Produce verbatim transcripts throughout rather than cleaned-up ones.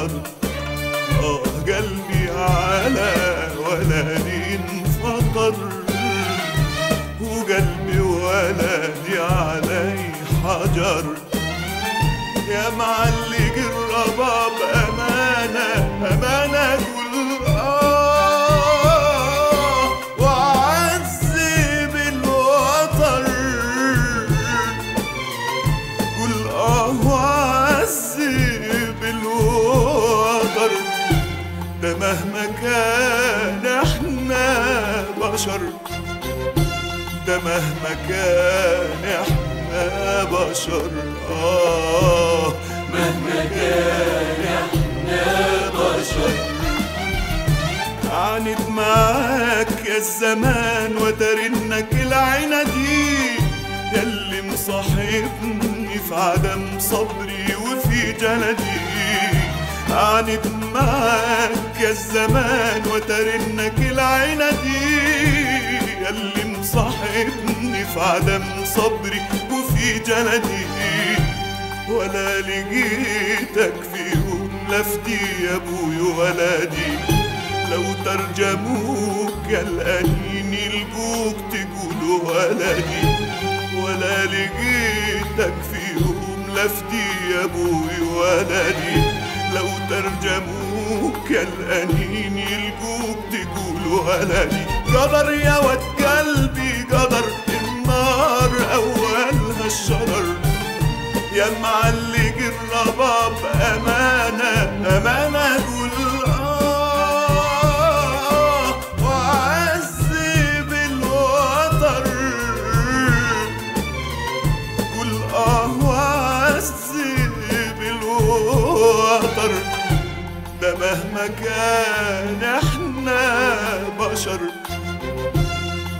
انفض، اه قلبي على ولدي انفطر، وقلبي ولدي علي حجر. يا معلق الرباب امانه امانه كل اه وعذب الوطن، كل اه وعذب الوطن. ده مهما كان احنا بشر، ده مهما كان احنا بشر، اه مهما كان احنا بشر. عانت معاك يا الزمان وترنك العينة دي، ياللي مصاحبني في عدم صبري وفي جلدي. عانت معاك يا الزمان وترنك العينة دي، ياللي مصاحبني في عدم صبري وفي جلدي. ولا لقيتك في يوم لفتي يا ابوي ولدي، لو ترجموك يا القانين يلجوك تقولوا ولدي. ولا لقيتك في يوم لفتي يا ابوي ولدي، لو ترجموك يا القانين يلجوك تقولوا ولدي. قدر يا واد قلبي قدر، النار اولها الشرر. يا معلق الرباب امانه امانه كل اه وعذب الوتر، كل اه وعذب الوتر. ده مهما كان احنا بشر،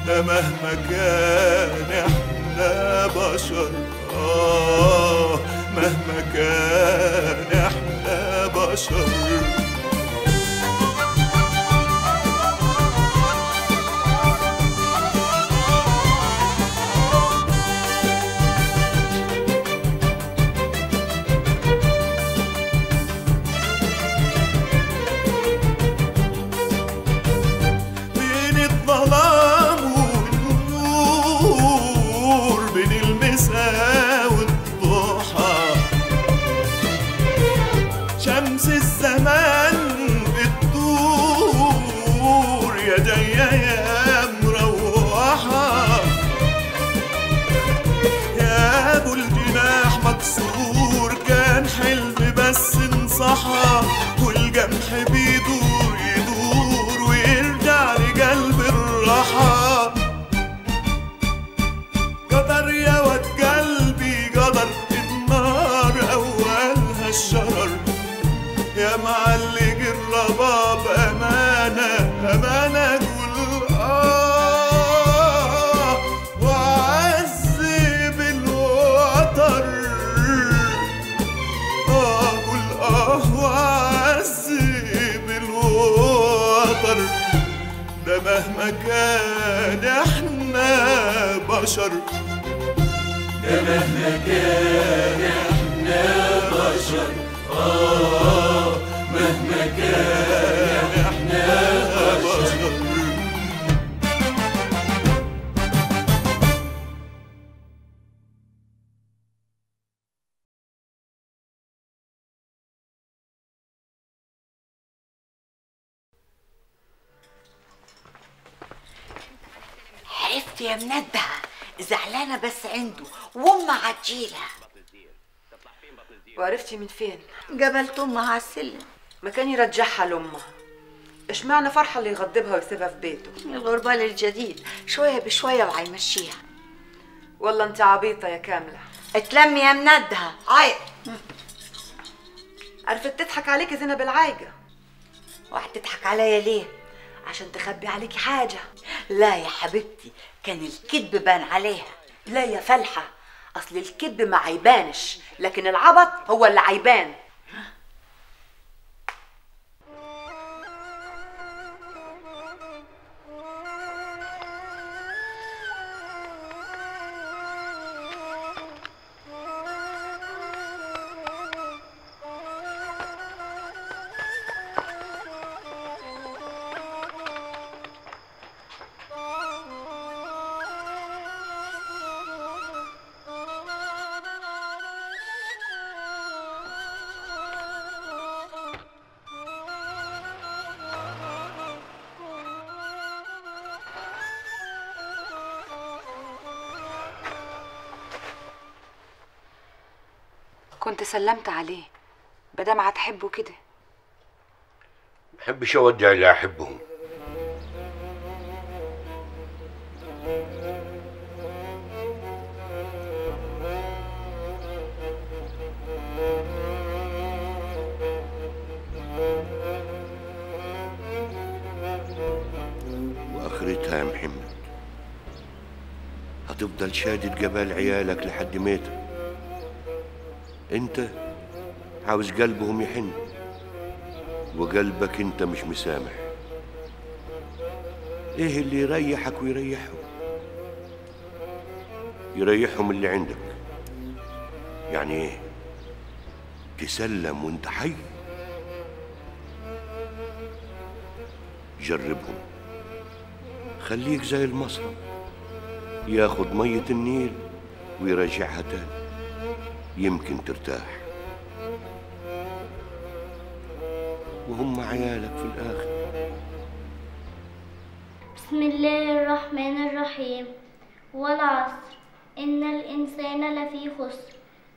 ده مهما كان احنا بشر، آه مهما كان احنا بشر. شمس الزمان بتدور يا جاية يا مروحة، يا أبو الجناح مكسور كان حلم بس انصحى، والجمح بيدور يدور ويرجع لقلب الراحة. قدر يا واد قلبي قدر، النار أولها الشرر. يا معلق الرباب امانه امانه كل اه وعذب الوتر، اه كل اه وعذب الوتر. ده مهما كان احنا بشر، ده مهما كان احنا بشر، اه مهما كان احنا بشر. عرفت يا منبه، زعلانه بس عنده وامه هتجيلها. وعرفتي من فين؟ جبلت امها على السلم، مكان يرجعها لامها. اشمعنى فرحه اللي يغضبها ويسيبها في بيته؟ الغربال الجديد شويه بشويه وهيمشيها. والله انت عبيطه يا كامله. اتلمي يا مندها عيب. عرفت تضحك عليكي زينب العايجه. وهتضحك عليا ليه؟ عشان تخبي عليكي حاجه. لا يا حبيبتي، كان الكذب بان عليها. لا يا فلحه، اصل الكذب ما عيبانش، لكن العبط هو اللي عيبان. كنت سلمت عليه بدام هتحبه كده. محبش اودع اللي احبهم. واخرتها يا محمد هتفضل شادد جبال عيالك لحد ميتك. انت عاوز قلبهم يحن وقلبك انت مش مسامح. ايه اللي يريحك ويريحهم؟ يريحهم اللي عندك. يعني ايه تسلم وانت حي؟ جربهم، خليك زي المصرف ياخد مية النيل ويرجعها تاني، يمكن ترتاح. وهم عيالك في الآخر. بسم الله الرحمن الرحيم. والعصر إن الإنسان لفي خسر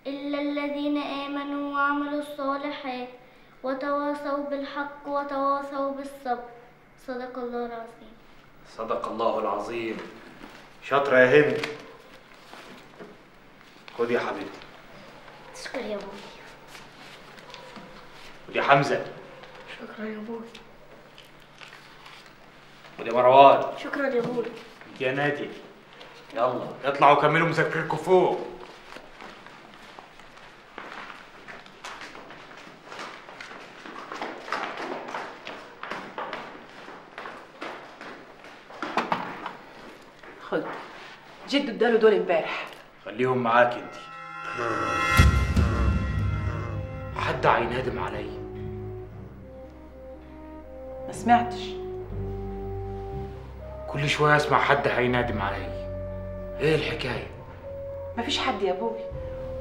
إلا الذين آمنوا وعملوا الصالحات وتواصوا بالحق وتواصوا بالصبر. صدق الله العظيم. صدق الله العظيم. شاطرة يا هند. خدي يا حبيبتي. تشكر يا أبوي. ودي حمزة. شكرا يا ابوي. ودي مروان. شكرا يا ابوي. يا نادي يلا اطلعوا كملوا مذاكرتكم فوق. خد جد اداله دول امبارح، خليهم معاك انتي. حد هينهدم عليا. ما سمعتش. كل شويه اسمع حد هينادم عليا. ايه الحكايه؟ مفيش حد يا ابوي،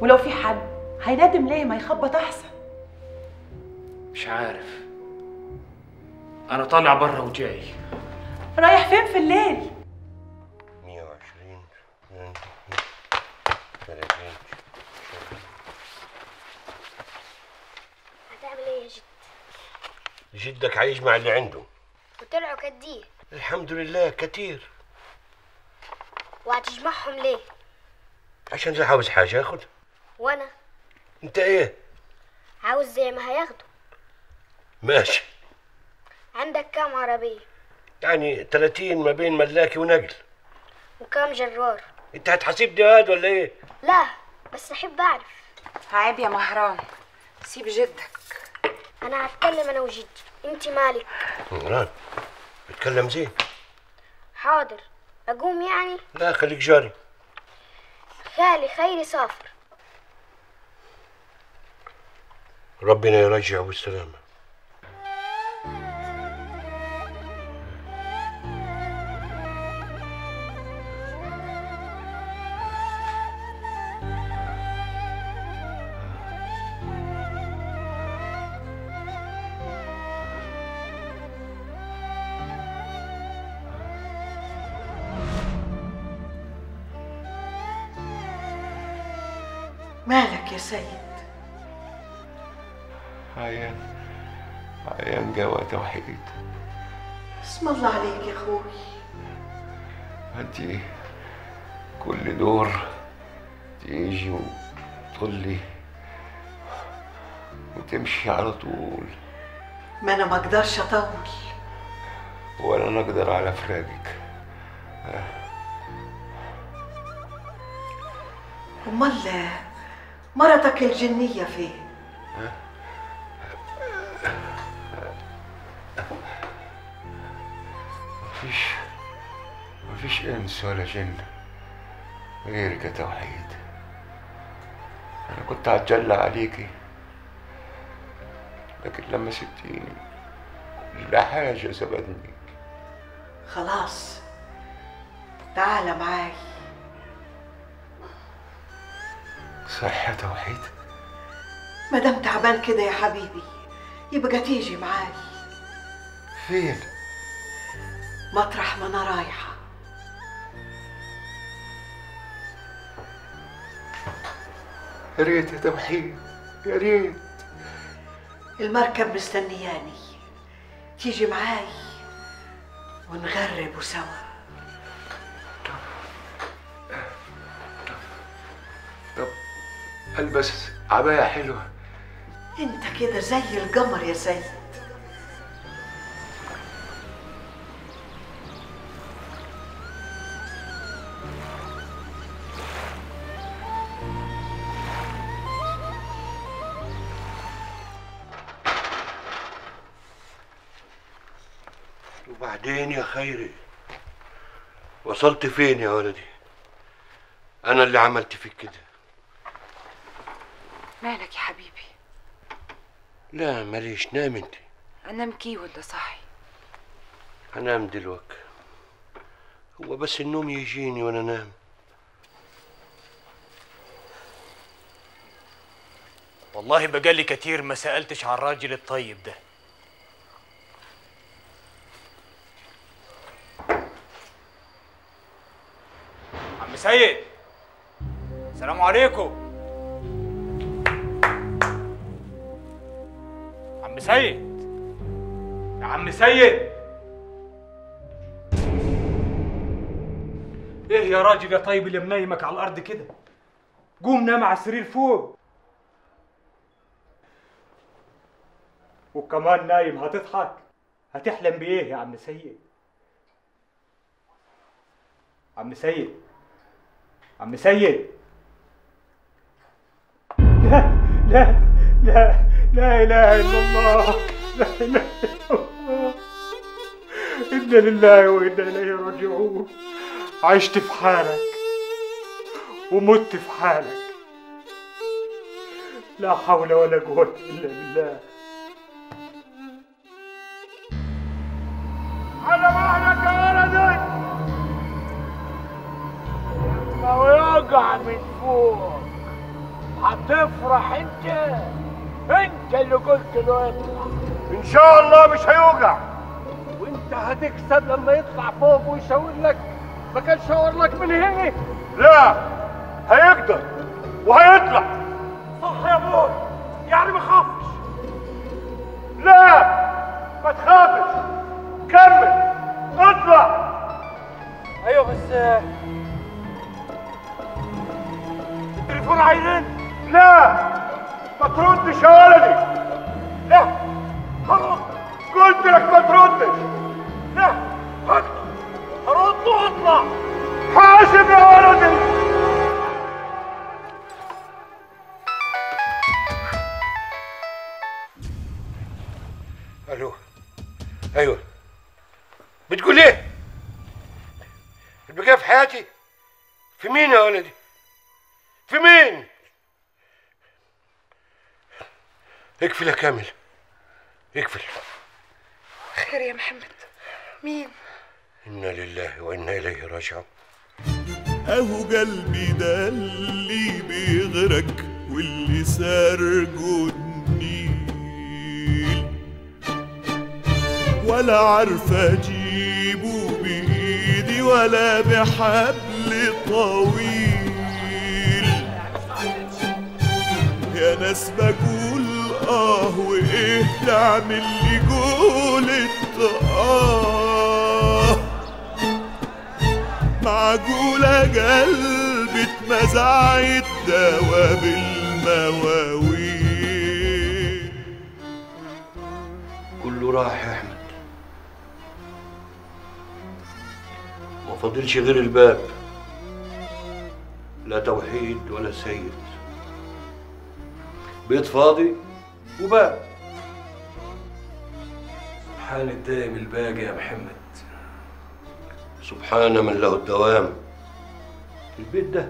ولو في حد هينادم ليه؟ ما يخبط احسن. مش عارف، انا طالع بره وجاي. رايح فين في الليل؟ مية وعشرين. هتعمل ايه يا جد؟ جدك عايش مع اللي عنده وطلعوا كتير. الحمد لله كتير. وهتجمعهم ليه؟ عشان اللي عاوز حاجه ياخد. وانا انت ايه عاوز؟ زي ما هياخدوا. ماشي. عندك كام عربيه؟ يعني تلاتين ما بين ملاكي ونقل. وكام جرار؟ انت هتحاسب دياد ولا ايه؟ لا بس احب اعرف. عيب يا مهران، سيب جدك. أنا هتكلم أنا وجدي، أنت مالك؟ مراد، بتكلم زين. حاضر، أقوم يعني؟ لا خليك جاري. خالي خيري سافر. ربنا يرجع والسلامة. مالك يا سيد؟ عيان عيان جوه توحيد. اسم الله عليك يا اخوي. انتي كل دور تيجي وتطلي وتمشي على طول. ما انا ما اقدرش اطول. ولا انا اقدر على فراقك. امال مرتك الجنية فين؟ مفيش مفيش انس ولا جن غيرك يا توحيد. انا كنت هتجلى عليكي لكن لما سبتيني لا حاجة سبتني. خلاص تعالى معاي. صح يا توحيد؟ مادام تعبان كده يا حبيبي يبقى تيجي معاي. فين؟ مطرح ما انا رايحه. يا ريت يا توحيد. يا ريت. المركب مستنياني، تيجي معاي ونغربوا سوا. طب طب طب البس عباية حلوة. انت كده زي القمر يا سيد. وبعدين يا خيري وصلت فين يا ولدي؟ انا اللي عملت فيك كده. مالك يا حبيبي؟ لا ماليش، نام انت. انام كي ولا صاحي؟ هنام دلوقتي، هو بس النوم يجيني وانا نام. والله بقالي كتير ما سألتش عن الراجل الطيب ده. عم سيد، السلام عليكم. عم سيد، يا عم سيد، ايه يا راجل يا طيب اللي منيمك على الارض كده؟ قوم نام على السرير فوق. وكمان نايم هتضحك، هتحلم بايه يا عم سيد؟ عم سيد، عم سيد، لا لا لا لا اله الا الله، لا اله الا الله، انا لله وانا اليه راجعون. عشت في حالك ومت في حالك، لا حول ولا قوة الا بالله. على مهلك يا ولدي، لو يقع من فوق هتفرح انت، انت اللي قلت له يطلع. ان شاء الله مش هيوجع، وانت هتكسب لما يطلع فوق ويشاور لك. ما كان شاور لك من هنا؟ لا هيقدر وهيطلع. صح يا ابوي، يعني ما تخافش. لا ما تخافش، كمل اطلع. ايوه بس التليفون عايزين. لا ما تردش يا ولدي، لا هرد. قلت لك ما تردش. لا هرد، هرد واطلع. حاسب يا ولدي. الو، ايوه بتقول ايه؟ البقاء في حياتي في مين يا ولدي؟ في مين؟ اقفل يا كامل، اقفل. خير يا محمد، مين؟ إنا لله وإنا إليه راجعون. أهو قلبي ده اللي بيغرق واللي سارقه النيل، ولا عارفة أجيبه بإيدي ولا بحبل طويل. يا ناس بقول آه وإيه تعمل لي جولة آه، معجولة قلبي اتمزعت دواب المواويل. كله راح يا أحمد، ما فاضلش غير الباب، لا توحيد ولا سيد. بيت فاضي وباب. سبحان الدائم الباقي يا محمد، سبحان من له الدوام. البيت ده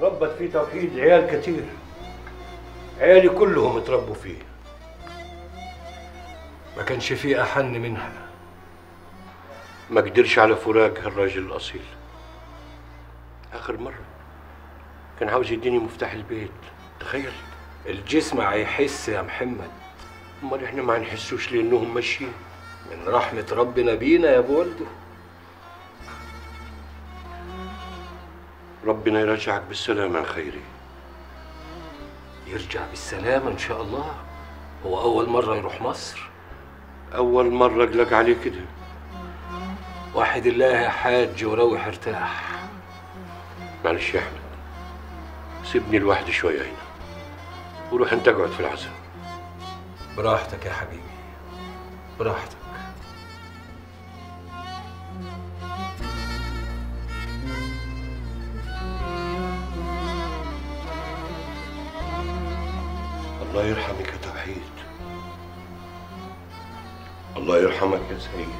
ربت فيه توحيد عيال كتير، عيالي كلهم اتربوا فيه، ما كانش فيه أحن منها. ما قدرش على فراق هالراجل الأصيل. آخر مرة كان عاوز يديني مفتاح البيت، تخيل. الجسم هيحس يا محمد. امال احنا ما هنحسوش لانهم ماشيين. من رحمه ربنا بينا يا ابو ولده. ربنا يرجعك بالسلامه يا خيري، يرجع بالسلامة إن شاء الله. هو أول مرة يروح مصر؟ أول مرة أقلق عليه كده. واحد الله يا حاج وروح ارتاح. معلش يا أحمد، سيبني لوحدي شوية هنا وروح أنت اقعد في العزاء. براحتك يا حبيبي، براحتك. الله يرحمك يا توحيد. الله يرحمك يا سيد.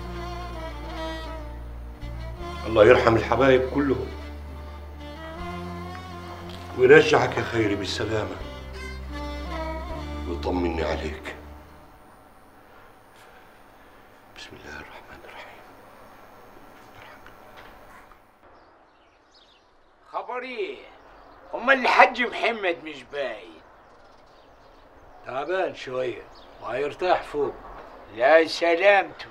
الله يرحم الحبايب كلهم ويرجعك يا خيري بالسلامة ويطمني عليك. بسم الله الرحمن الرحيم. خبر ايه؟ امال الحاج محمد مش باين؟ تعبان شوية وهيرتاح فوق. لا سلامته.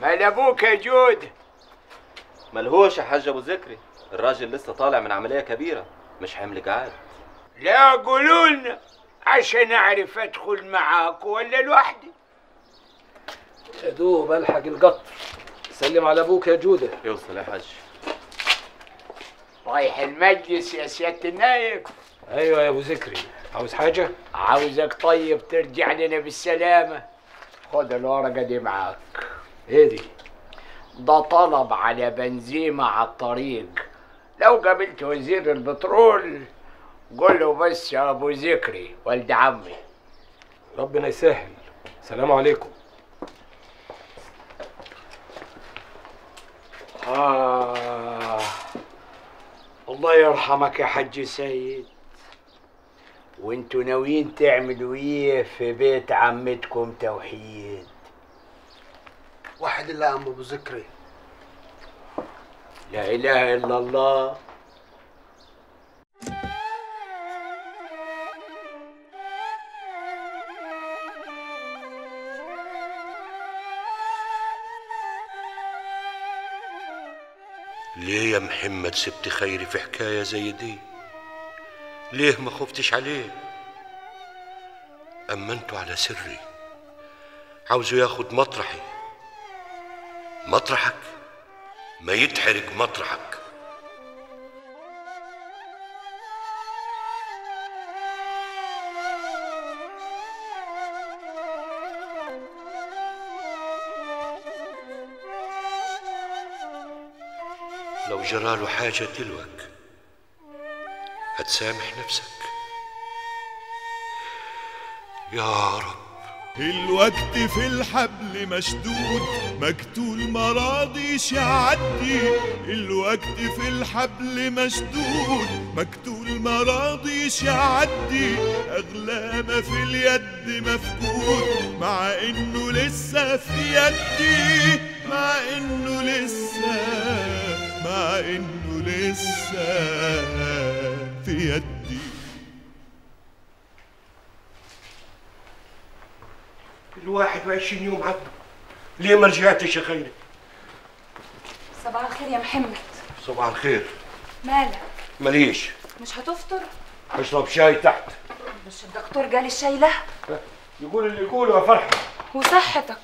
مال ابوك يا جود؟ ملهوش يا حاج ابو ذكري، الراجل لسه طالع من عملية كبيرة، مش حمل جعاد. لا قولولنا عشان اعرف ادخل معاك ولا لوحدي. يا دوب الحق القطر. سلم على ابوك يا جودة. يوصل يا حاج. رايح المجلس يا سيادة النايب؟ ايوه يا ابو ذكري. عاوز حاجة؟ عاوزك طيب ترجع لنا بالسلامة. خد الورقة دي معاك. ايه دي؟ ده طلب على بنزيمة على الطريق، لو قابلت وزير البترول قول له بس يا ابو ذكري ولد عمي. ربنا يسهل. السلام عليكم. آه الله يرحمك يا حج سيد. وانتوا ناويين تعملوا ايه في بيت عمتكم توحيد؟ واحد الله يا عم ابو ذكري. لا اله الا الله. ليه يا محمد سبت خيري في حكاية زي دي؟ ليه ما خفتش عليه؟ أمنتوا على سري، عاوزه ياخد مطرحي. مطرحك؟ ما يتحرج مطرحك. لو جراله حاجة تلوك هتسامح نفسك يا رب. الوقت في الحبل مشدود، مقتول ما راضيش يعدي. الوقت في الحبل مشدود، مقتول ما راضيش يعدي. اغلى ما في اليد مفقود، مع انه لسه في يدي. مع انه لسه مع انه لسه في يدي. الواحد وعشرين يوم عدوا، ليه ما رجعتش يا خيري؟ صباح الخير يا محمد. صباح الخير. مالك؟ ماليش. مش هتفطر؟ اشرب شاي تحت. مش الدكتور جالي الشاي له؟ يقول اللي يقوله يا فرحة. وصحتك.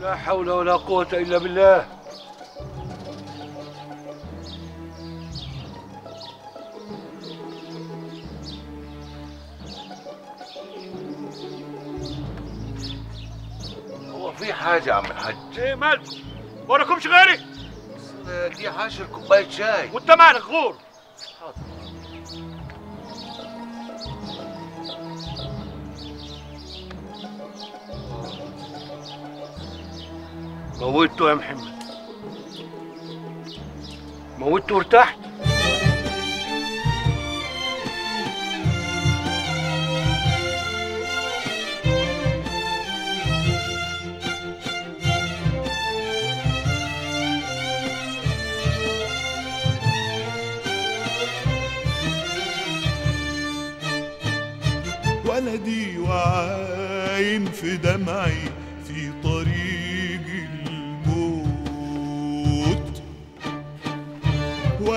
لا حول ولا قوة إلا بالله. في حاجة يا عم الحاج. ايه مالكم؟ ما وراكمش غيري؟ بس دي عشر كوباية شاي وانت مالك غور. حاضر. موتته يا محمد، موتته وارتحت. ولدي وعايم في دمعي في طريق الموت،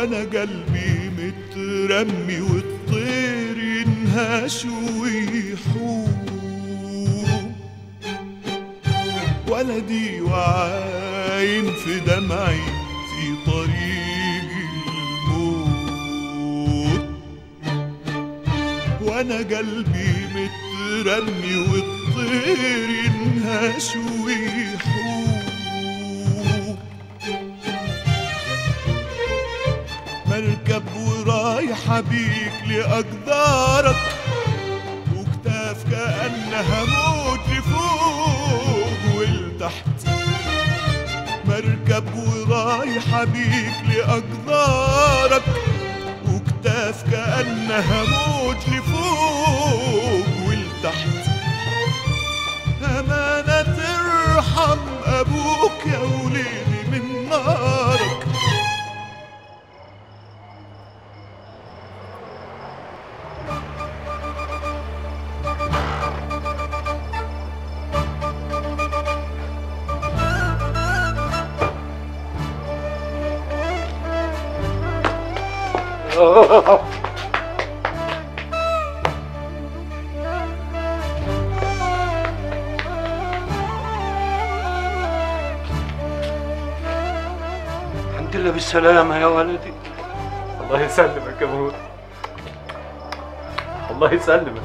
وانا قلبي مترمي والطير ينهش ويحوم، ولدي وعاين في دمعي في طريق الموت، وانا قلبي مترمي والطير ينهش ويحوم. مركب ورايحة بيك لأقدارك، وكتاف كأنها موت لفوق ولتحت. مركب ورايحة بيك لأقدارك، وكتاف كأنها موت لفوق ولتحت. أمانة ترحم أبوك يا وليدي من نارك. الحمد لله بالسلامة يا ولدي. الله يسلمك يا ابوي، الله يسلمك.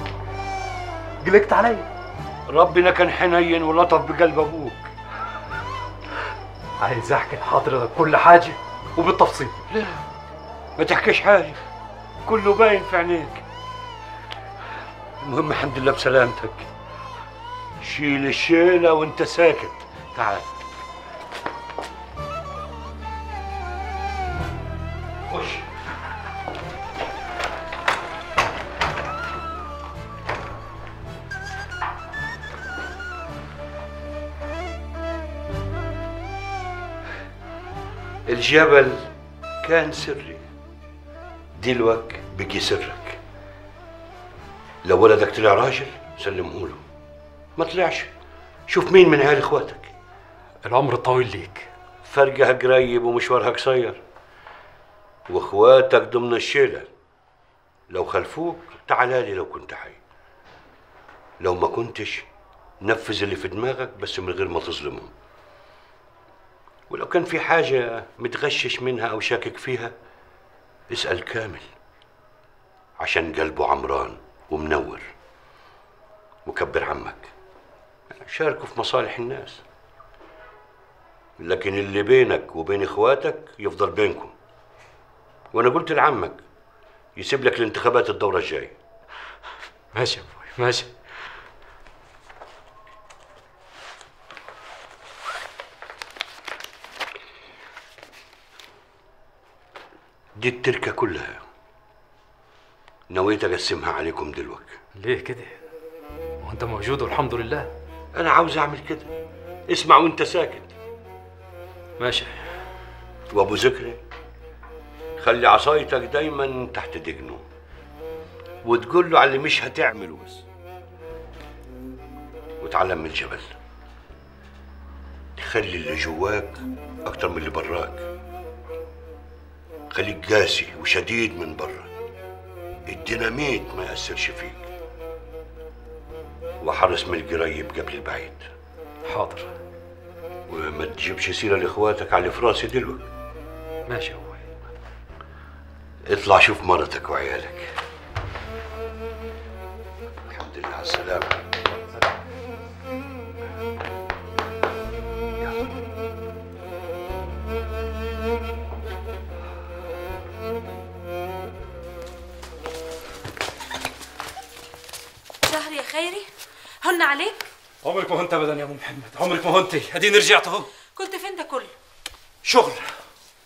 قلقت عليا، ربنا كان حنين ولطف بقلب ابوك. عايز احكي لحضرتك كل حاجة وبالتفصيل. لا ما تحكيش حاجة، كله باين في عينيك. المهم الحمد لله بسلامتك. شيل الشيلة وانت ساكت. تعال خش. الجبل كان سري، دلوك بقي سرك. لو ولدك طلع راجل سلمه له، ما طلعش شوف مين من عيال اخواتك. العمر طويل ليك، فرقها قريب ومشوارها قصير، واخواتك ضمن الشيله. لو خلفوك تعالالي لو كنت حي، لو ما كنتش نفذ اللي في دماغك بس من غير ما تظلمهم. ولو كان في حاجه متغشش منها او شاكك فيها اسأل كامل، عشان قلبه عمران ومنور. وكبر عمك، شاركه في مصالح الناس، لكن اللي بينك وبين اخواتك يفضل بينكم. وانا قلت لعمك يسيب لك الانتخابات الدورة الجاية. ماشي يا ابوي ماشي. دي التركة كلها نويت أقسمها عليكم دلوك. ليه كده؟ وأنت موجود والحمد لله. أنا عاوز أعمل كده، اسمع وأنت ساكت. ماشي. وأبو ذكري خلي عصايتك دايما تحت دجنه، وتقول له على اللي مش هتعمله بس. وتعلم من الجبل، خلي اللي جواك أكتر من اللي براك. خليك قاسي وشديد من بره، الديناميت ما يأثرش فيك. وحرص من القريب قبل البعيد. حاضر. وما تجيبش سيرة لاخواتك على فراسي دلوك. ماشي يا ابوي. اطلع شوف مرتك وعيالك. الحمد لله على السلامة. هن عليك؟ عمرك ما هنت ابدا يا ام محمد، عمرك ما هنت. اديني رجعت اهو. كنت فين ده كله؟ شغل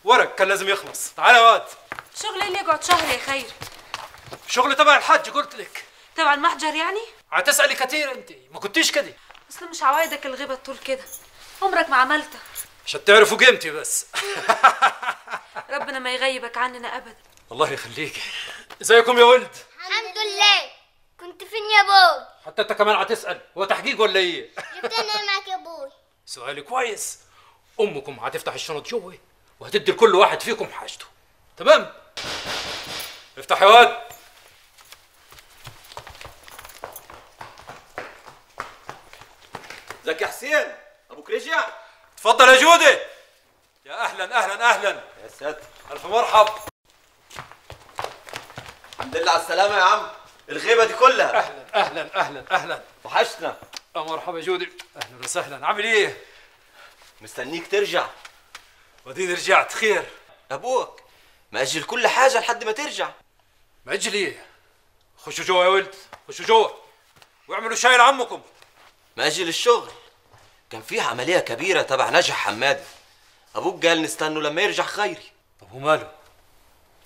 ورق كان لازم يخلص. تعالى يا واد. شغل ايه اللي يقعد شهر يا خيري؟ شغل تبع الحج قلت لك. تبع المحجر يعني؟ هتسالي كتير انت، ما كنتيش كده. اصل مش عوايدك الغيبه طول كده، عمرك ما عملتها. عشان تعرفوا قيمتي بس. ربنا ما يغيبك عننا ابدا. الله يخليك. ازيكم يا ولد؟ الحمد لله. كنت فين يا ابوي؟ حتى انت كمان هتسال، هو تحقيق ولا ايه؟ جبتني معاك يا ابوي. سؤال كويس. امكم هتفتح الشنط جوه وهتدي لكل واحد فيكم حاجته، تمام. افتح يا واد. ازيك يا حسين؟ ابوك رجع؟ اتفضل يا جودة. يا اهلا اهلا اهلا. يا ساتر، الف مرحب. الحمد لله على السلامة يا عم. الغيبة دي كلها. اهلا اهلا اهلا اهلا. وحشنا. اه مرحبا يا جودة. اهلا وسهلا. عامل ايه؟ مستنيك ترجع. وديني رجعت خير. ابوك مأجل كل حاجة لحد ما ترجع. مأجل ايه؟ خشوا جوا يا ولد، خشوا جوا واعملوا شاي لعمكم. مأجل الشغل. كان فيه عملية كبيرة تبع نجح حمادي. ابوك قال نستنوا لما يرجع خيري. طب وماله؟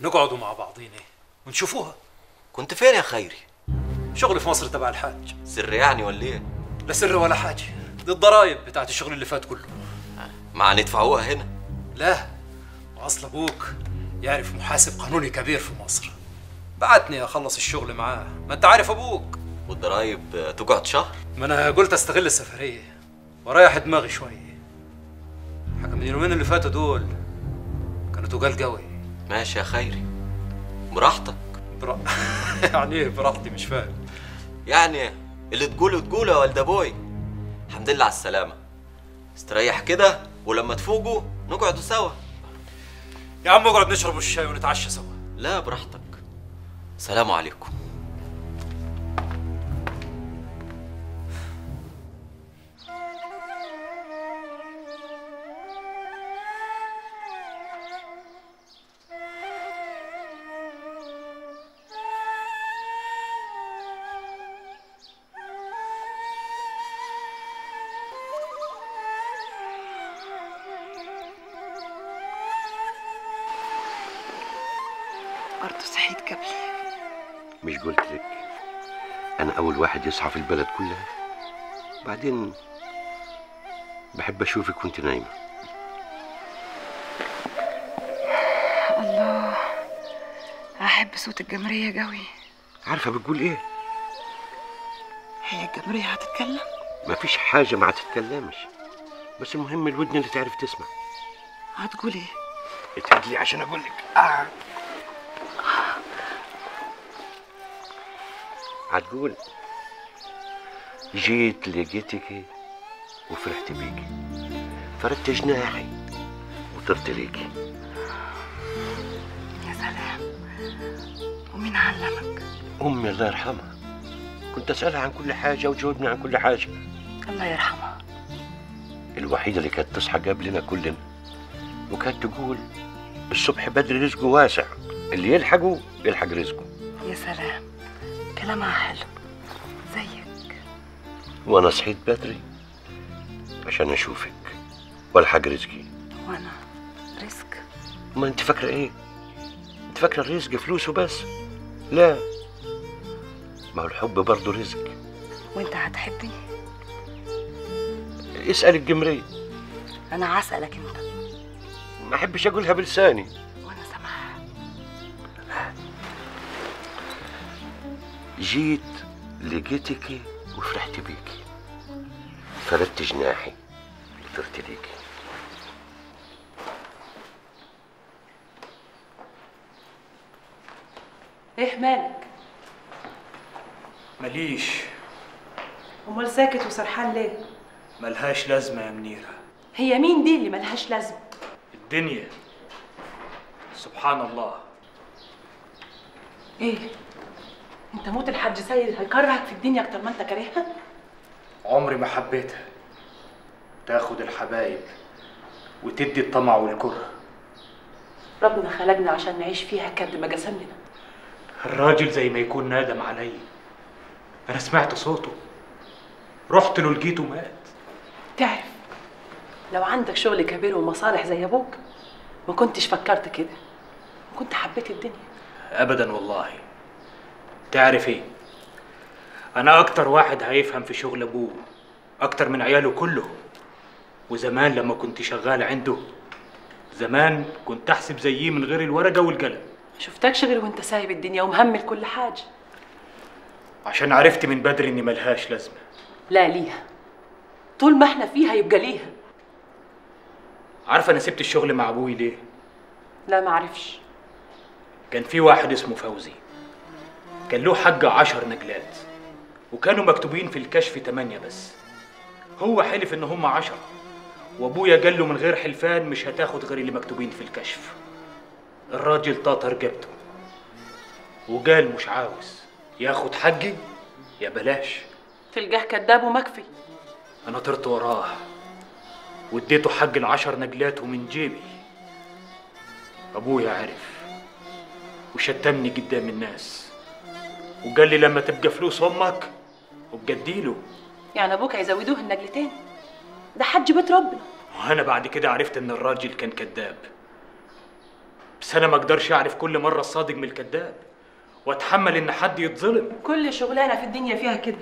نقعدوا مع بعضينا ونشوفوها. كنت فين يا خيري؟ شغل في مصر تبع الحاج. سر يعني ولا ايه؟ لا سر ولا حاجة، دي الضرايب بتاعت الشغل اللي فات كله. ما هندفعوها هنا؟ لا، واصل ابوك يعرف محاسب قانوني كبير في مصر، بعتني اخلص الشغل معاه. ما انت عارف ابوك. والضرايب تقعد شهر؟ ما انا قلت استغل السفرية ورايح دماغي شوية. حكم اليومين اللي فاتوا دول كانوا تقال قوي. ماشي يا خيري، براحتك. برا... يعني ايه براحتي؟ مش فاهم. يعني اللي تقوله تقوله يا ولد ابوي. الحمد لله على السلامة. استريح كده ولما تفوقوا نقعدوا سوا. يا عم اقعد نشرب الشاي ونتعشى سوا. لا براحتك. سلام عليكم. برضه صحيت قبلي. مش قلت لك انا اول واحد يصحى في البلد كلها؟ بعدين بحب اشوفك وانت نايمه. الله، احب صوت الجمريه قوي. عارفه بتقول ايه؟ هي الجمريه هتتكلم؟ مفيش حاجه ما هتتكلمش، بس المهم الودن اللي تعرف تسمع. هتقول ايه؟ اتعدلي عشان اقول لك. آه. هتقول جيت لقيتك وفرحت بيكي، فردت جناحي وطرت ليكي. يا سلام، ومين علمك؟ امي الله يرحمها، كنت اسالها عن كل حاجه وجاوبني عن كل حاجه. الله يرحمها. الوحيده اللي كانت تصحى قبلنا كلنا، وكانت تقول الصبح بدري رزقه واسع، اللي يلحقه يلحق رزقه. يا سلام، كلامها حلو زيك. وانا صحيت بدري عشان اشوفك والحق رزقي. وانا رزق؟ ما انت فاكره ايه؟ انت فاكره الرزق فلوسه بس؟ لا، ما هو الحب برضه رزق. وانت هتحبني؟ اسال الجمريه. انا هسالك انت. ما احبش اقولها بلساني. جيت لقيتك وفرحت بيكي، فردت جناحي وطرت ليكي. ايه مالك؟ ماليش. امال ساكت وسرحان ليه؟ ملهاش لازمه يا منيره. هي مين دي اللي ملهاش لازمه؟ الدنيا، سبحان الله. ايه؟ انت موت الحاج سيد هيكرهك في الدنيا اكتر ما انت كارهها؟ عمري ما حبيتها. تاخد الحبايب وتدي الطمع والكره. ربنا خلقنا عشان نعيش فيها كد ما جسمنا. الراجل زي ما يكون نادم عليا. انا سمعت صوته، رحت له لقيته مات. تعرف لو عندك شغل كبير ومصالح زي ابوك ما كنتش فكرت كده، وكنت حبيت الدنيا. ابدا والله. تعرف ايه؟ انا اكتر واحد هيفهم في شغل ابوه اكتر من عياله كله. وزمان لما كنت شغال عنده زمان كنت احسب زيه من غير الورقه والقلم. ما شفتكش غير وانت سايب الدنيا ومهمل كل حاجه. عشان عرفت من بدري اني ملهاش لازمه. لا ليها، طول ما احنا فيها يبقى ليها. عارفه انا سبت الشغل مع ابوي ليه؟ لا معرفش. كان في واحد اسمه فوزي، كان له حاجة عشر نجلات وكانوا مكتوبين في الكشف تمانية بس، هو حلف ان هم عشرة وابويا قال له من غير حلفان مش هتاخد غير اللي مكتوبين في الكشف. الراجل تاطر جبته وقال مش عاوز ياخد حقي يا بلاش. في الجاه كداب ومكفي. انا طرت وراه واديته حق العشر نجلات ومن جيبي. ابويا عرف وشتمني قدام الناس وقال لي لما تبقى فلوس امك وبجديله. يعني ابوك هيزودوه النجلتين؟ ده حج بيت ربنا. وانا بعد كده عرفت ان الراجل كان كذاب، بس انا ما اقدرش اعرف كل مره الصادق من الكذاب واتحمل ان حد يتظلم. كل شغلانه في الدنيا فيها كده،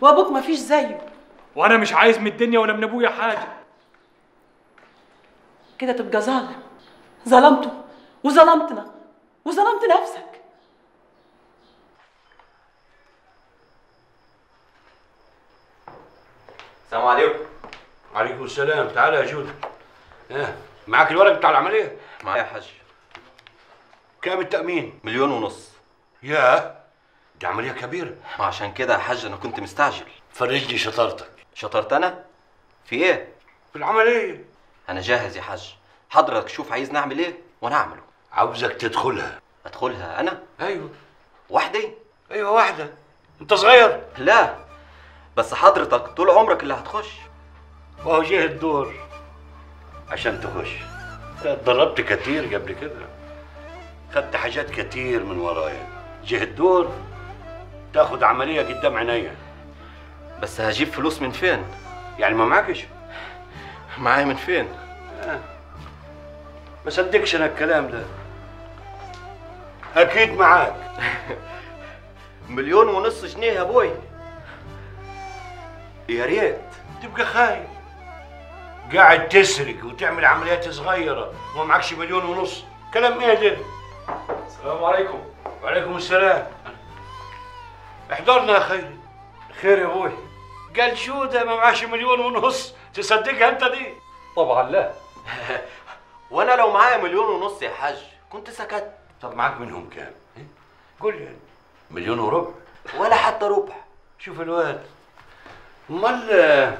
وابوك ما فيش زيه، وانا مش عايز من الدنيا ولا من ابويا حاجه. كده تبقى ظالم، ظلمته وظلمتنا وظلمت نفسك. السلام عليكم. وعليكم السلام. تعالى يا جود. ها معاك الورق بتاع العمليه؟ معايا يا حاج. كام التامين؟ مليون ونص. ياه دي عمليه كبيره. ما عشان كده يا حاج انا كنت مستعجل. فرجني شطارتك. شطرت انا؟ في ايه؟ في العمليه. انا جاهز يا حاج، حضرتك شوف عايزني اعمل ايه وانا اعمله. عاوزك تدخلها. ادخلها انا؟ ايوه. وحدي؟ ايوه واحده. انت صغير؟ لا بس حضرتك طول عمرك اللي هتخش. وهو جه الدور عشان تخش. اتدربت كتير قبل كده، خدت حاجات كتير من ورايا. جه الدور تاخد عمليه قدام عينيا. بس هجيب فلوس من فين؟ يعني ما معكش؟ معايا من فين؟ آه. ما صدقش انا الكلام ده. اكيد معاك. مليون ونص جنيه يا ابوي. يا ريت. تبقى خايف قاعد تسرق وتعمل عمليات صغيره وما معكش مليون ونص. كلام ايه ده؟ السلام عليكم. وعليكم السلام. احضرنا يا خيري. خير يا ابوي. قال شو ده ما معاش مليون ونص؟ تصدقها انت دي؟ طبعا لا. وانا لو معايا مليون ونص يا حاج كنت سكت. طب معاك منهم كام؟ قول لي. مليون وربع. ولا حتى ربع. شوف الواد. امال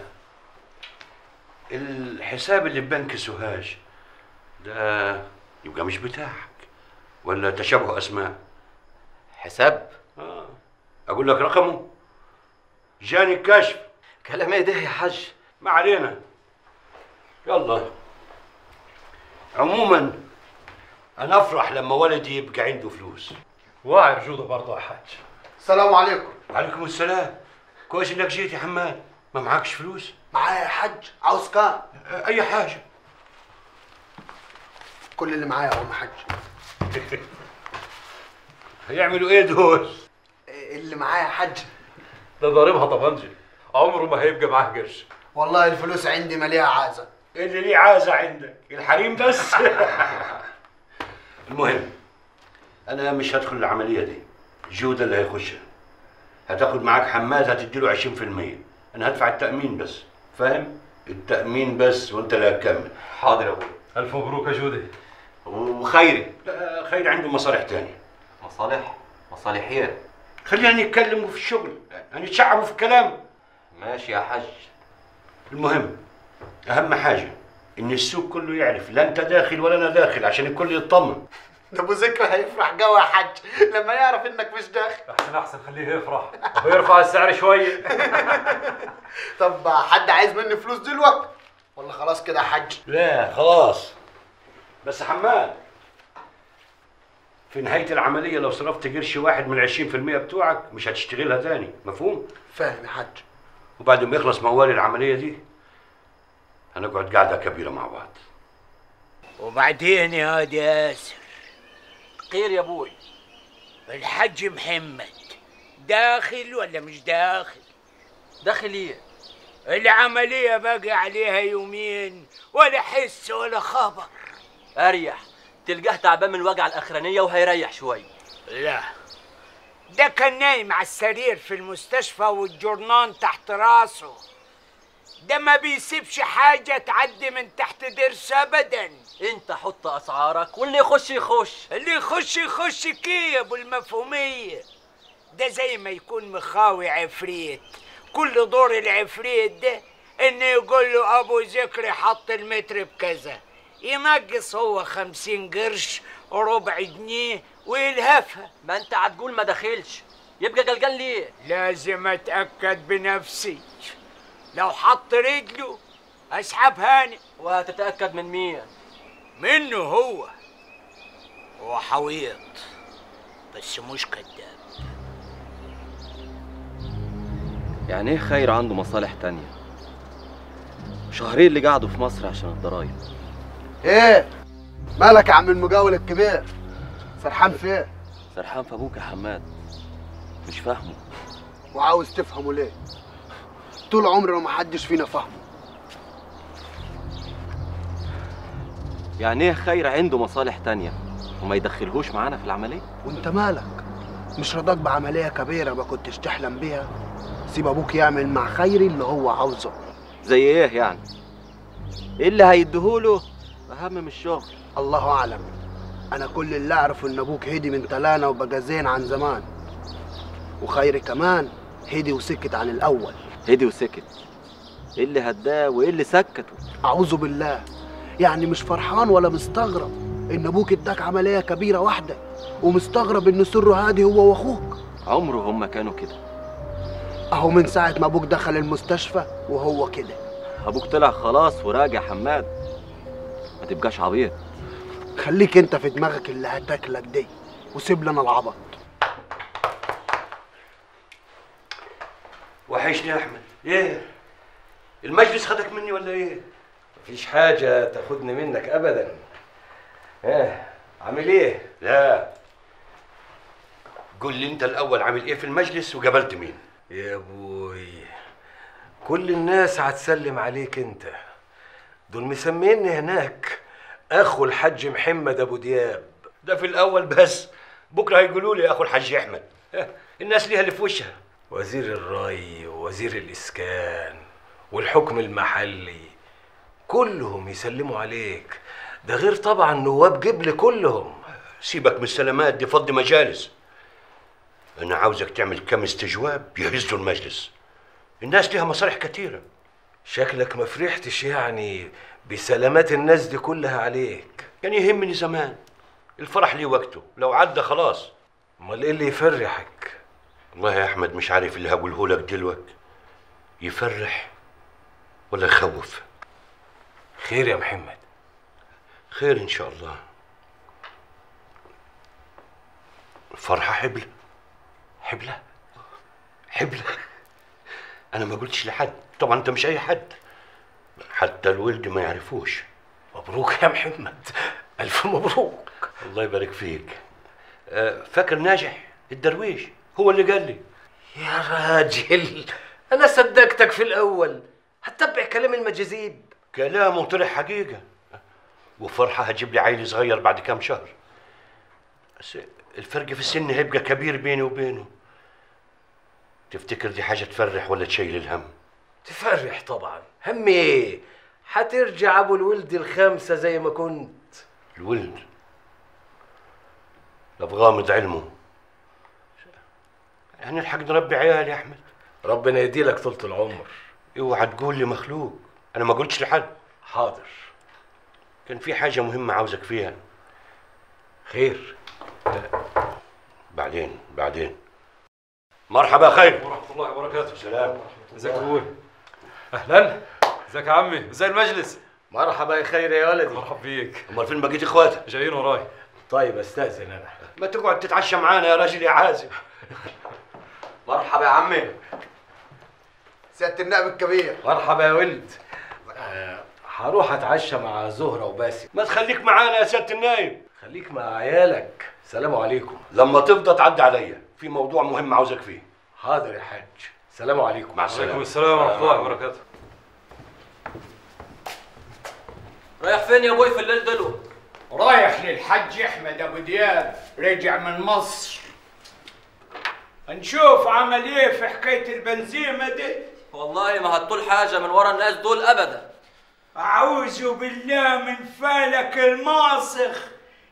الحساب اللي ببنك سوهاج ده يبقى مش بتاعك ولا تشابه اسماء؟ حساب؟ اه اقول لك رقمه. جاني الكشف. كلام ايه ده يا حاج؟ ما علينا. يلا عموما انا افرح لما ولدي يبقى عنده فلوس. واعر جوده برضه يا حاج. السلام عليكم. وعليكم السلام. كويس انك جيت يا حماد. ما معكش فلوس؟ معايا يا حاج. عاوز كام؟ اي حاجه. كل اللي معايا اهو يا حاج. هيعملوا ايه دول؟ اللي معايا يا حاج ده ضاربها طبنجي، عمره ما هيبقى معاه قرش. والله الفلوس عندي ما ليها عازه. ايه اللي ليه عازه عندك؟ الحريم بس. المهم انا مش هدخل العمليه دي، جوده اللي هيخشها. هتاخد معاك حماد، هتديله عشرين بالمية. انا هدفع التامين بس، فاهم؟ التامين بس وانت اللي هتكمل. حاضر يا ابويا. الف مبروك يا جودي. وخيري؟ لا خيري عنده مصالح تانية. مصالح؟ مصالح ايه؟ خلينا نتكلم في الشغل، هنتشعبوا في الكلام. ماشي يا حاج. المهم اهم حاجه ان السوق كله يعرف لا انت داخل ولا انا داخل عشان الكل يطمن. ده ابو ذكرى هيفرح قوي يا حاج لما يعرف انك مش داخل. احسن احسن خليه يفرح ويرفع السعر شويه. طب حد عايز مني فلوس دلوقتي ولا خلاص كده يا حاج؟ لا خلاص. بس يا حماد في نهايه العمليه لو صرفت قرش واحد من عشرين بالمية بتوعك مش هتشتغلها تاني، مفهوم؟ فاهم يا حاج. وبعد ما يخلص موالي العمليه دي هنقعد قاعده كبيره مع بعض. وبعدين يا واد ياسر. خير يا ابوي. الحاج محمد داخل ولا مش داخل؟ داخل ايه؟ العمليه باقي عليها يومين ولا حس ولا خبر. اريح، تلقاه تعبان من الوجعه الاخرانيه وهيريح شويه. لا ده كان نايم على السرير في المستشفى والجورنان تحت راسه. ده ما بيسيبش حاجة تعدي من تحت ضرس أبدا. أنت حط أسعارك واللي يخش يخش. اللي يخش يخش كيب والمفهومية. ده زي ما يكون مخاوي عفريت، كل دور العفريت ده إنه يقول له أبو ذكري حط المتر بكذا، ينقص هو خمسين قرش وربع جنيه ويلهفها. ما أنت هتقول ما دخلش، يبقى قلقان ليه؟ لازم أتأكد بنفسي. لو حط رجله اسحبها انا. وهتتاكد من مين؟ منه هو. هو حويط بس مش كذاب. يعني ايه خير عنده مصالح تانية؟ شهرين اللي قعدوا في مصر عشان الضرايب. ايه؟ مالك يا عم المجاول الكبير؟ سرحان فين؟ سرحان في ابوك يا حماد. مش فاهمه. وعاوز تفهمه ليه؟ طول عمرنا ما حدش فينا فاهمه. يعني ايه خير عنده مصالح تانية وما يدخلهوش معانا في العملية؟ وانت مالك؟ مش رضاك بعملية كبيرة ما كنتش تحلم بيها؟ سيب ابوك يعمل مع خيري اللي هو عاوزه. زي ايه يعني؟ ايه اللي هيديهوله اهم من الشغل؟ الله اعلم. انا كل اللي اعرفه ان ابوك هدي من تلانة وبجازين عن زمان، وخيري كمان هدي وسكت عن الاول. هدي وسكت؟ ايه اللي هداه وايه اللي سكته؟ اعوذ بالله. يعني مش فرحان ولا مستغرب ان ابوك اداك عمليه كبيره واحده، ومستغرب ان سره هادي هو واخوك؟ عمره هما كانوا كده. اهو من ساعه ما ابوك دخل المستشفى وهو كده. ابوك طلع خلاص وراجع. حماد ما تبقاش عبيط. خليك انت في دماغك اللي هتاكلك دي وسيب لنا العبط. وحشني يا احمد. ايه المجلس خدك مني ولا ايه؟ مفيش حاجه تاخدني منك ابدا. ها عامل ايه؟ لا قول لي انت الاول، عامل ايه في المجلس وقابلت مين؟ يا ابوي كل الناس هتسلم عليك انت. دول مسميني هناك اخو الحاج محمد ابو دياب. ده في الاول بس، بكره هيقولوا لي اخو الحاج احمد. الناس ليها اللي في وشها. وزير الري ووزير الإسكان والحكم المحلي كلهم يسلموا عليك، ده غير طبعا نواب جبل كلهم. سيبك من السلامات دي، فضي مجالس. أنا عاوزك تعمل كام استجواب يهزوا المجلس، الناس ليها مصالح كتيرة. شكلك ما فرحتش يعني بسلامات الناس دي كلها عليك. يعني يهمني زمان، الفرح ليه وقته، لو عدى خلاص. أمال إيه اللي يفرحك؟ والله يا احمد مش عارف اللي هقولهولك دلوقت يفرح ولا يخوف. خير يا محمد، خير ان شاء الله. الفرحه حبله. حبله؟ حبله. انا ما قلتش لحد طبعا، انت مش اي حد، حتى الولد ما يعرفوش. مبروك يا محمد، الف مبروك. الله يبارك فيك. فاكر ناجح الدرويش؟ هو اللي قال لي. يا راجل انا صدقتك في الاول. هتتبع كلام المجازيب؟ كلامه طلع حقيقه، وفرحه هتجيب لي عيل صغير بعد كام شهر. بس الفرق في السن هيبقى كبير بيني وبينه. تفتكر دي حاجه تفرح ولا تشيل الهم؟ تفرح طبعا. هم ايه؟ هترجع ابو الولد الخامسه زي ما كنت. الولد ده بغامض علمه. هنلحق نربي عيال يا احمد. ربنا يديلك طولة العمر. اوعى تقول لي مخلوق، انا ما قلتش لحد. حاضر. كان في حاجه مهمه عاوزك فيها. خير؟ لا. بعدين بعدين. مرحبا يا خير. ورحمه الله وبركاته. سلام. ازيك يا ابوي؟ اهلا. ازيك يا عمي؟ ازاي المجلس؟ مرحبا يا خير يا ولدي. مرحبا بيك. امال فين بقيت اخواتك؟ جايين وراي. طيب استاذن انا. ما تقعد تتعشى معانا يا راجل يا عازم. مرحبا يا عمي. سيادة النائب الكبير. مرحبا يا ولد. أه هروح اتعشى مع زهرة وباسم. ما تخليك معانا يا سيادة النائب. خليك مع عيالك. سلام عليكم. لما تفضى تعدي عليا، في موضوع مهم عاوزك فيه. حاضر يا حاج. سلام عليكم. مع السلامة. وعليكم السلام ورحمة الله وبركاته. رايح فين يا ابوي في الليل دلو؟ رايح للحاج احمد ابو دياب، رجع من مصر. هنشوف عمل ايه في حكايه البنزيمه دي. والله ما هتطول حاجه من ورا الناس دول ابدا. اعوذ بالله من فالك الماسخ،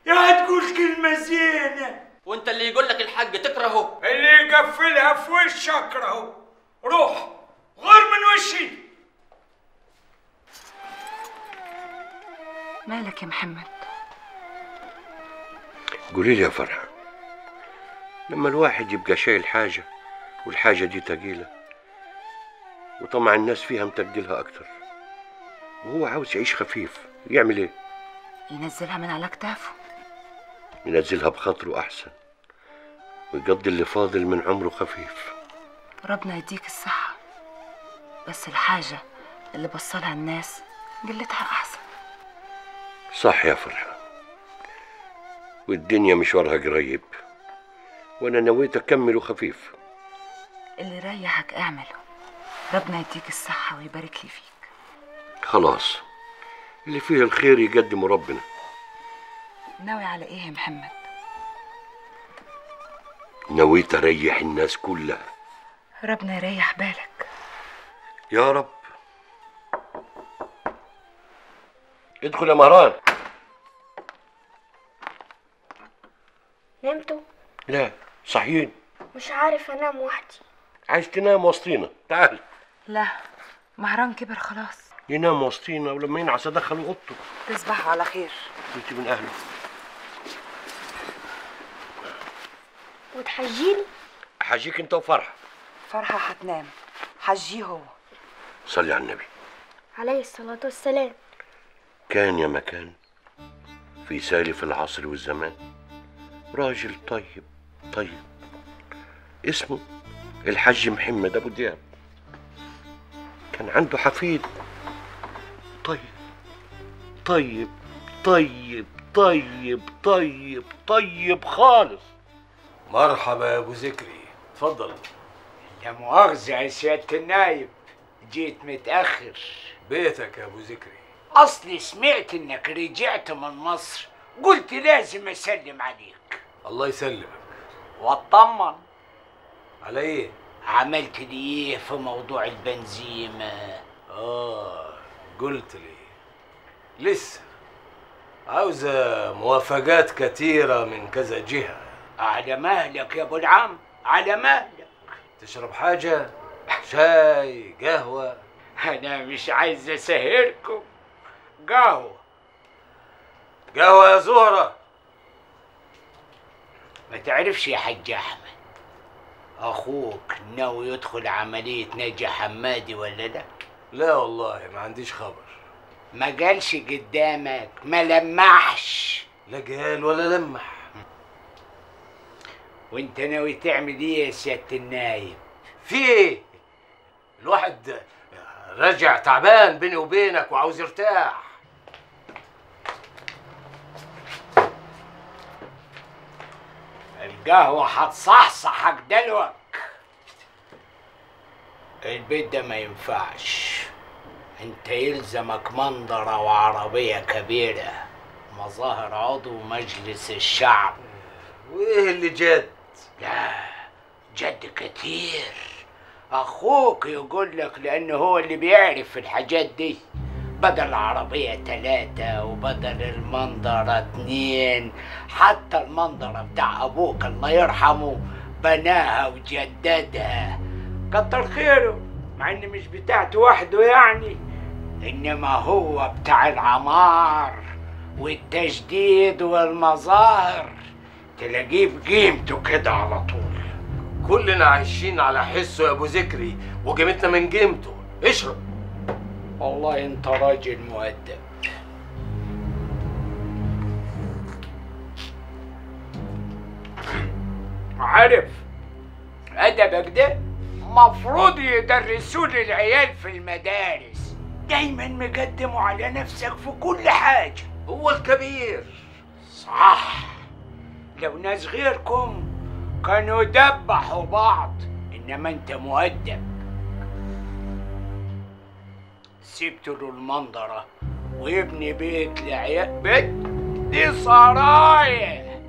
يا هتقول كلمه زينه وانت اللي يقول لك الحاج تكرهه، اللي يقفلها في وشك اكرهه. روح غير من وشي. مالك يا محمد؟ قولي لي يا فرحه، لما الواحد يبقى شايل حاجه والحاجه دي تقيله وطمع الناس فيها متقلها اكتر وهو عاوز يعيش خفيف، يعمل ايه؟ ينزلها من على كتافه، ينزلها بخاطره احسن ويقضي اللي فاضل من عمره خفيف. ربنا يديك الصحه، بس الحاجه اللي بصلها الناس قلتها احسن. صح يا فرحه، والدنيا مشوارها قريب وانا نويت اكمله خفيف. اللي يريحك اعمله، ربنا يديك الصحه ويبارك لي فيك. خلاص اللي فيه الخير يقدمه ربنا. ناوي على ايه يا محمد؟ نويت اريح الناس كلها. ربنا يريح بالك يا رب. ادخل يا مهران. نمتوا؟ لا صاحيين. مش عارف انام وحدي. عايز تنام وسطينا تعال. لا مهران كبر خلاص، ينام وسطينا ولما ينعس ادخله اوضته. تصبح على خير. انت من اهله. وتحجيني؟ احجيك انت وفرحه. فرحه هتنام، حجيه هو. صلي على النبي عليه الصلاه والسلام. كان يا مكان في سالف العصر والزمان راجل طيب طيب اسمه الحاج محمد أبو دياب. كان عنده حفيد طيب طيب طيب طيب طيب طيب خالص. مرحبا يا أبو ذكري، اتفضل. لا مؤاخذة يا سيادة النايب، جيت متأخر. بيتك يا أبو ذكري؟ أصلي سمعت إنك رجعت من مصر، قلت لازم أسلم عليك. الله يسلمك. وأطمن. على إيه؟ عملت لي إيه في موضوع البنزيمة؟ آه قلت لي لسه عاوزة موافقات كتيرة من كذا جهة. على مهلك يا أبو العم، على مهلك. تشرب حاجة؟ شاي؟ قهوة؟ أنا مش عايز أسهركم. قهوة. قهوة يا زهرة. ما تعرفش يا حاج أحمد أخوك ناوي يدخل عملية ناجي حمادي ولا لا؟ لا والله ما عنديش خبر. ما جالش قدامك؟ ما لمحش؟ لا جال ولا لمح. وأنت ناوي تعمل إيه يا سيادة النايب؟ في إيه؟ الواحد رجع تعبان بيني وبينك وعاوز يرتاح. القهوة هتصحصحك دلوك. البيت ده ما ينفعش، انت يلزمك منظرة وعربية كبيرة، مظاهر عضو مجلس الشعب. وايه اللي جد؟ لا جد كتير، اخوك يقول لك لانه هو اللي بيعرف في الحاجات دي. بدل العربية تلاتة وبدل المنظرة اتنين، حتى المنظرة بتاع أبوك الله يرحمه بناها وجددها كتر خيره، مع إن مش بتاعته وحده يعني، إنما هو بتاع العمار والتجديد والمظاهر، تلاقيه بقيمته كده على طول. كلنا عايشين على حسه يا أبو ذكري وقيمتنا من قيمته. اشرب. والله انت راجل مؤدب. عارف ادبك ده مفروض يدرسوه للعيال في المدارس، دايما مقدمه على نفسك في كل حاجه، هو الكبير. صح، لو ناس غيركم كانوا دبحوا بعض، انما انت مؤدب. سيبت له المنظرة ويبني بيت لعيال، بيت دي سرايا،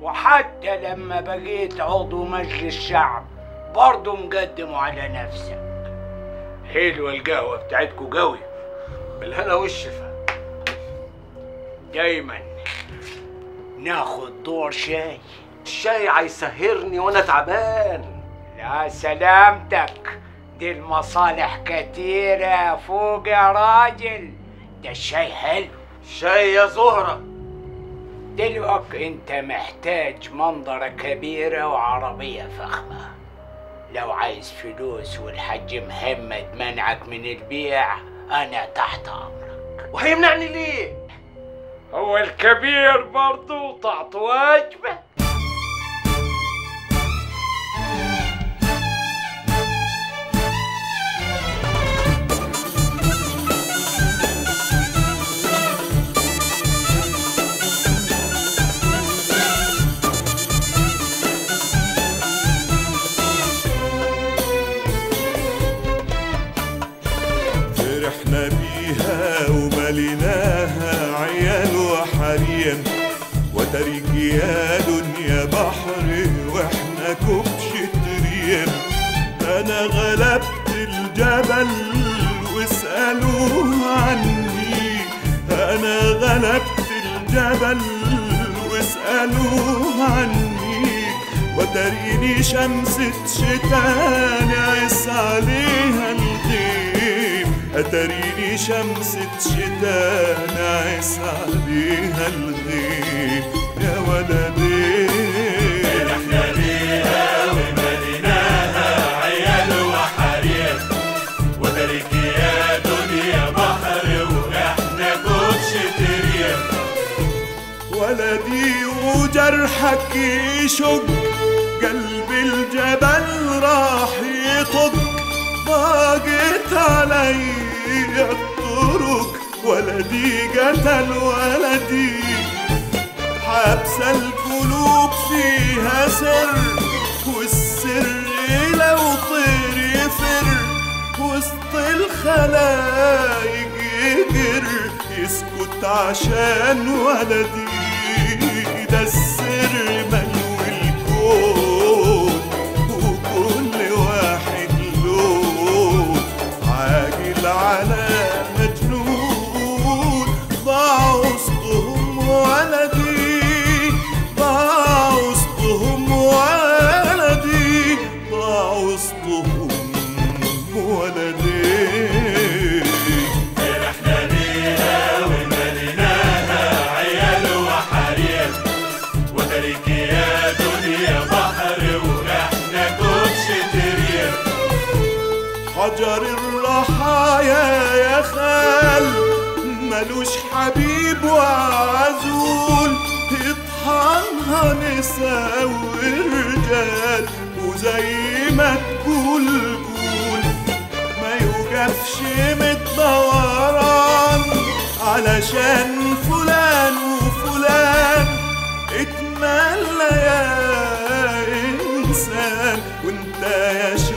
وحتى لما بقيت عضو مجلس الشعب برضه مقدمه على نفسك. حلوة القهوة بتاعتكو قوي، بالهنا والشفا. دايما ناخد دور شاي، الشاي هيسهرني وانا تعبان. لا سلامتك، دي المصالح كتيرة فوق يا راجل، ده الشاي حلو. الشاي يا زهرة دلوقت انت محتاج منظرة كبيرة وعربية فخمة. لو عايز فلوس والحاج محمد منعك من البيع، انا تحت امرك. وهيمنعني ليه؟ هو الكبير برضه وطعت واجبه. فرحنا بيها ومليناها عيال وحريم، وترك يا دنيا بحر واحنا كبش تريم. انا غلبت الجبل واسألوه عني، انا غلبت الجبل واسألوه عني، وتريني شمسة شتاء نعس عليها الغيم. أتريني شمسة شتاء نعس عليها الغيم يا ولدي. فرحنا بيها ومليناها عيال وحريم، وترك يا دنيا بحر وإحنا كبش تريم. ولدي وجرحك يشق، قلب الجبل راح يطق. ضاقت عليا الطرق، ولدي قتل ولدي. حبسة القلوب فيها سر، والسر لو طير يفر. وسط الخلايق يجر، يسكت عشان ولدي. ده السر ملو الكون، على مجنون ضاع وسطهم ولدي، ضاع وسطهم ولدي، ضاع وسطهم ولدي. فرحنا بيها ومليناها عيال وحريم، وترك يا دنيا بحر واحنا كبش تريم. حجر يا خال ملوش حبيب وعزول، اطحنها نسا ورجال وزي ما تقول قول. ما يوقفش متدوران علشان فلان وفلان، اتملى يا انسان وانت يا شباب